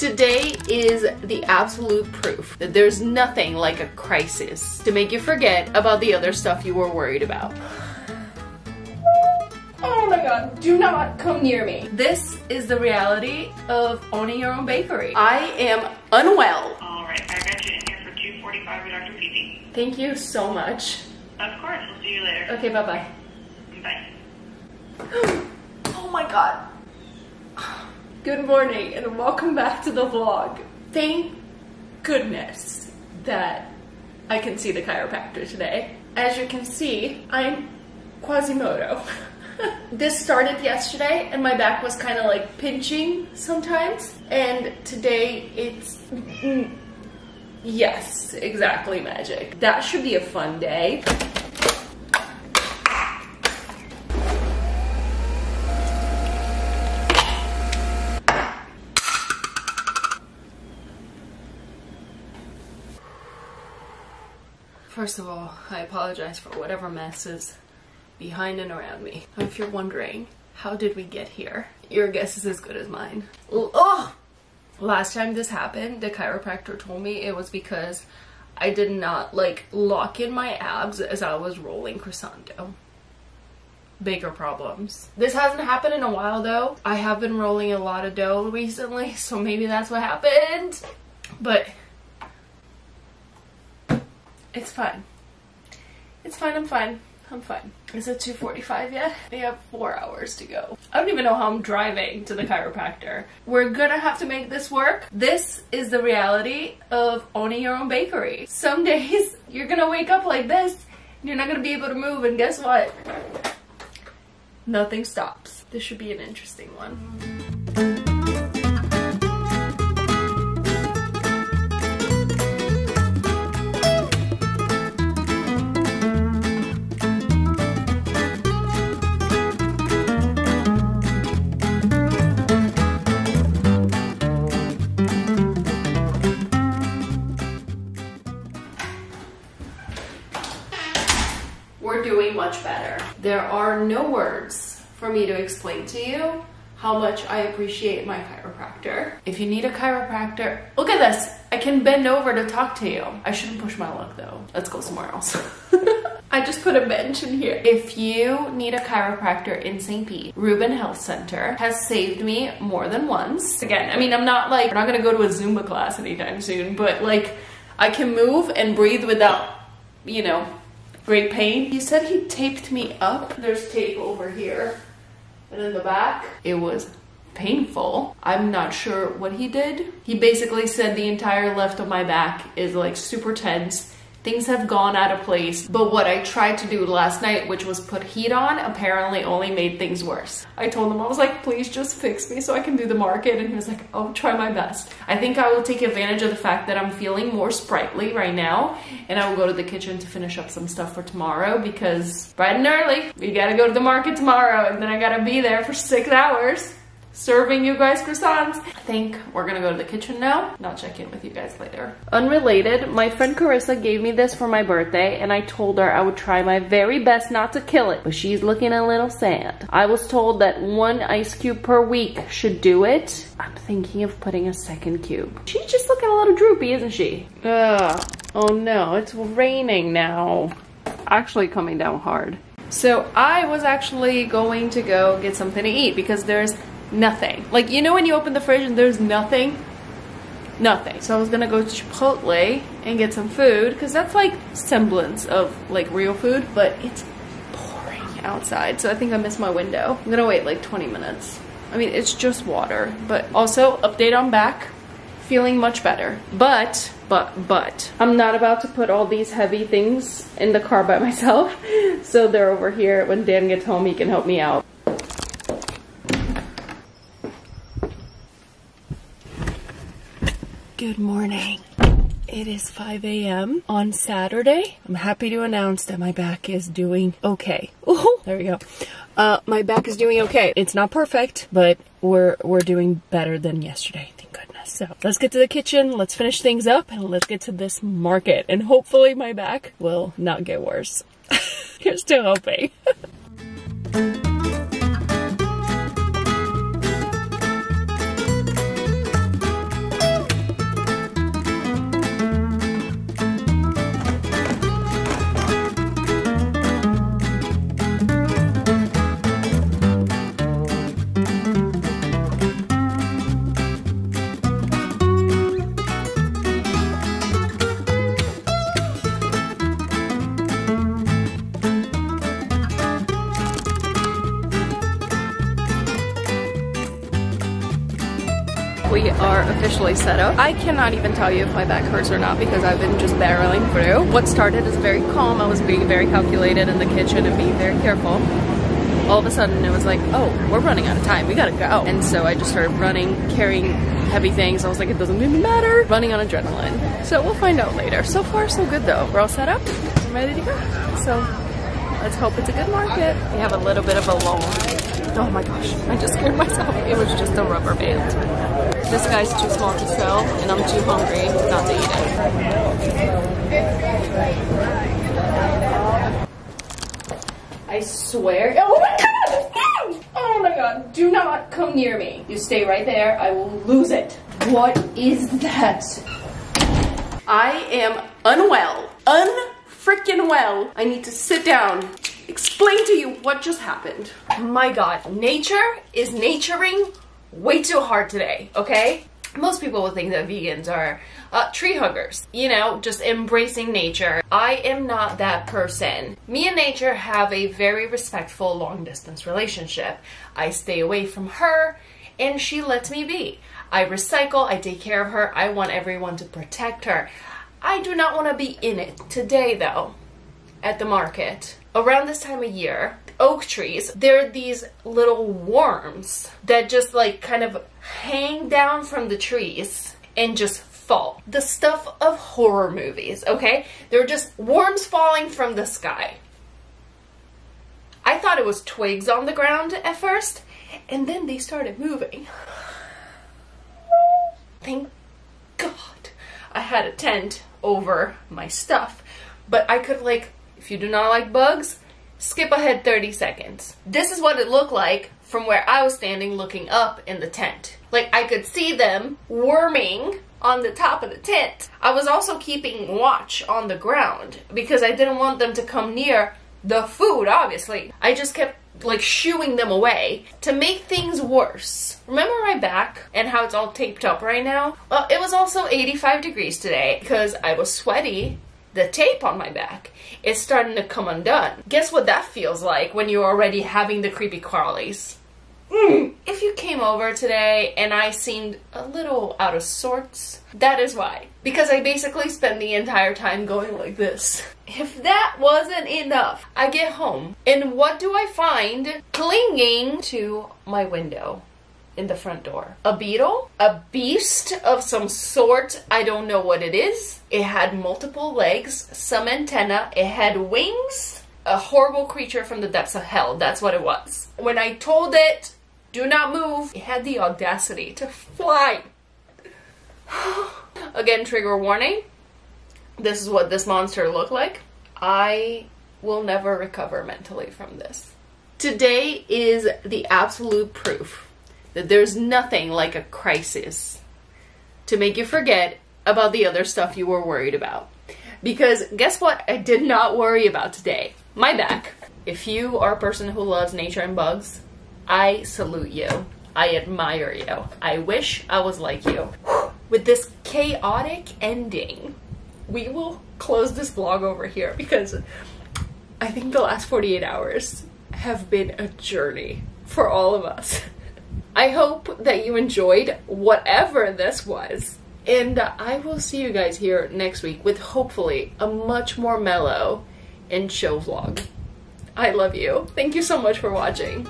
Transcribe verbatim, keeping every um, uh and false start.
Today is the absolute proof that there's nothing like a crisis to make you forget about the other stuff you were worried about. Oh my god, do not come near me. This is the reality of owning your own bakery. I am unwell. Alright, I got you in here for two forty-five with Doctor Phoebe. Thank you so much. Of course, we'll see you later. Okay, bye-bye. Bye. Oh my god. Good morning and welcome back to the vlog. Thank goodness that I can see the chiropractor today. As you can see, I'm Quasimodo. This started yesterday and my back was kind of like pinching sometimes. And today it's... yes, exactly magic. That should be a fun day. First of all, I apologize for whatever mess is behind and around me. Now, if you're wondering, how did we get here? Your guess is as good as mine. Oh! Last time this happened, the chiropractor told me it was because I did not, like, lock in my abs as I was rolling croissant dough. Bigger problems. This hasn't happened in a while, though. I have been rolling a lot of dough recently, so maybe that's what happened. But... it's fine. It's fine, I'm fine. I'm fine. Is it two forty-five yet? We have four hours to go. I don't even know how I'm driving to the chiropractor. We're gonna have to make this work. This is the reality of owning your own bakery. Some days you're gonna wake up like this and you're not gonna be able to move, and guess what? Nothing stops. This should be an interesting one. Better. There are no words for me to explain to you how much I appreciate my chiropractor. If you need a chiropractor, look at this. I can bend over to talk to you. I shouldn't push my luck though. Let's go somewhere else. I just put a bench in here. If you need a chiropractor in Saint Pete, Rubin Health Center has saved me more than once. Again, I mean, I'm not like, we're not gonna go to a Zumba class anytime soon, but like I can move and breathe without, you know, great pain. He said he taped me up. There's tape over here and in the back. It was painful. I'm not sure what he did. He basically said the entire left of my back is like super tense. Things have gone out of place. But what I tried to do last night, which was put heat on, apparently only made things worse. I told him, I was like, please just fix me so I can do the market. And he was like, I'll try my best. I think I will take advantage of the fact that I'm feeling more sprightly right now. And I will go to the kitchen to finish up some stuff for tomorrow because bright and early, we gotta go to the market tomorrow. And then I gotta be there for six hours serving you guys croissants. I think we're gonna go to the kitchen now, and I'll check in with you guys later. Unrelated, my friend Carissa gave me this for my birthday, and I told her I would try my very best not to kill it, but she's looking a little sad. I was told that one ice cube per week should do it. I'm thinking of putting a second cube. She's just looking a little droopy, isn't she? Ugh. Oh no, it's raining now. Actually coming down hard. So I was actually going to go get something to eat because there's nothing. Like, you know when you open the fridge and there's nothing? Nothing. So I was gonna go to Chipotle and get some food, because that's like semblance of like real food, but it's pouring outside, so I think I missed my window. I'm gonna wait like twenty minutes. I mean, it's just water, but also, update on back. Feeling much better, but, but, but. I'm not about to put all these heavy things in the car by myself, so they're over here. When Dan gets home, he can help me out. Good morning. It is five A M on Saturday. I'm happy to announce that my back is doing okay. Oh, there we go. Uh, my back is doing okay. It's not perfect, but we're we're doing better than yesterday. Thank goodness. So let's get to the kitchen. Let's finish things up, and let's get to this market. And hopefully, my back will not get worse. You're still hoping. are officially set up. I cannot even tell you if my back hurts or not because I've been just barreling through. What started as very calm, I was being very calculated in the kitchen and being very careful. All of a sudden it was like, oh, we're running out of time, we gotta go. And so I just started running, carrying heavy things. I was like, it doesn't even matter. Running on adrenaline. So we'll find out later. So far so good though. We're all set up, I'm ready to go. So let's hope it's a good market. We have a little bit of a lull. Oh my gosh, I just scared myself. It was just a rubber band. This guy's too small to sell and I'm too hungry not to eat it. I swear. Oh my god! Oh my god, do not come near me. You stay right there, I will lose it. What is that? I am unwell. Unfreaking well. I need to sit down. Explain to you what just happened. My god, nature is naturing way too hard today, okay? Most people would think that vegans are uh, tree huggers, you know, just embracing nature. I am not that person. Me and nature have a very respectful long distance relationship. I stay away from her and she lets me be. I recycle, I take care of her, I want everyone to protect her. I do not want to be in it. Today though, at the market, around this time of year, oak trees, there are these little worms that just like kind of hang down from the trees and just fall. The stuff of horror movies, okay? They're just worms falling from the sky. I thought it was twigs on the ground at first, and then they started moving. Thank God I had a tent over my stuff, but I could like, if you do not like bugs, skip ahead thirty seconds. This is what it looked like from where I was standing looking up in the tent. Like I could see them worming on the top of the tent. I was also keeping watch on the ground because I didn't want them to come near the food, obviously. I just kept like shooing them away to make things worse. Remember my back and how it's all taped up right now? Well, it was also eighty-five degrees today because I was sweaty. The tape on my back is starting to come undone. Guess what that feels like when you're already having the creepy crawlies. Mm. If you came over today and I seemed a little out of sorts, that is why. Because I basically spent the entire time going like this. If that wasn't enough, I get home and what do I find clinging to my window in the front door? A beetle? A beast of some sort? I don't know what it is. It had multiple legs, some antenna, it had wings. A horrible creature from the depths of hell, that's what it was. When I told it, do not move, it had the audacity to fly. Again, trigger warning. This is what this monster looked like. I will never recover mentally from this. Today is the absolute proof that there's nothing like a crisis to make you forget about the other stuff you were worried about. Because guess what I did not worry about today? My back. If you are a person who loves nature and bugs, I salute you. I admire you. I wish I was like you. With this chaotic ending, we will close this vlog over here because I think the last forty-eight hours have been a journey for all of us. I hope that you enjoyed whatever this was, and I will see you guys here next week with hopefully a much more mellow and chill vlog. I love you. Thank you so much for watching.